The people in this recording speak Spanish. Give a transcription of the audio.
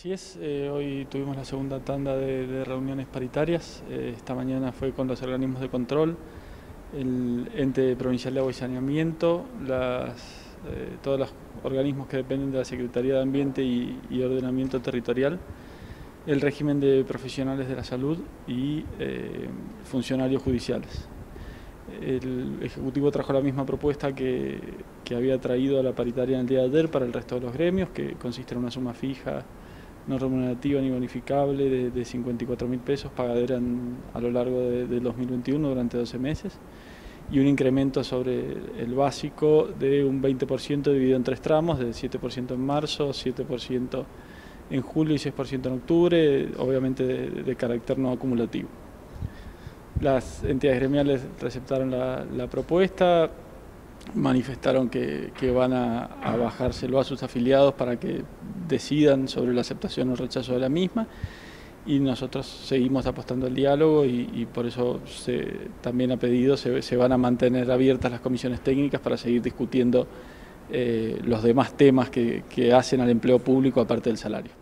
Así es, hoy tuvimos la segunda tanda de reuniones paritarias. Esta mañana fue con los organismos de control, el Ente Provincial de Agua y Saneamiento, todos los organismos que dependen de la Secretaría de Ambiente y Ordenamiento Territorial, el régimen de profesionales de la salud y funcionarios judiciales. El Ejecutivo trajo la misma propuesta que había traído a la paritaria en el día de ayer para el resto de los gremios, que consiste en una suma fija, no remunerativa ni bonificable, de 54.000 pesos, pagadera a lo largo de 2021 durante 12 meses, y un incremento sobre el básico de un 20% dividido en tres tramos, de 7% en marzo, 7% en julio y 6% en octubre, obviamente de carácter no acumulativo. Las entidades gremiales receptaron la propuesta, manifestaron que van a bajárselo a sus afiliados para que decidan sobre la aceptación o el rechazo de la misma, y nosotros seguimos apostando al diálogo y por eso también a pedido se van a mantener abiertas las comisiones técnicas para seguir discutiendo los demás temas que hacen al empleo público aparte del salario.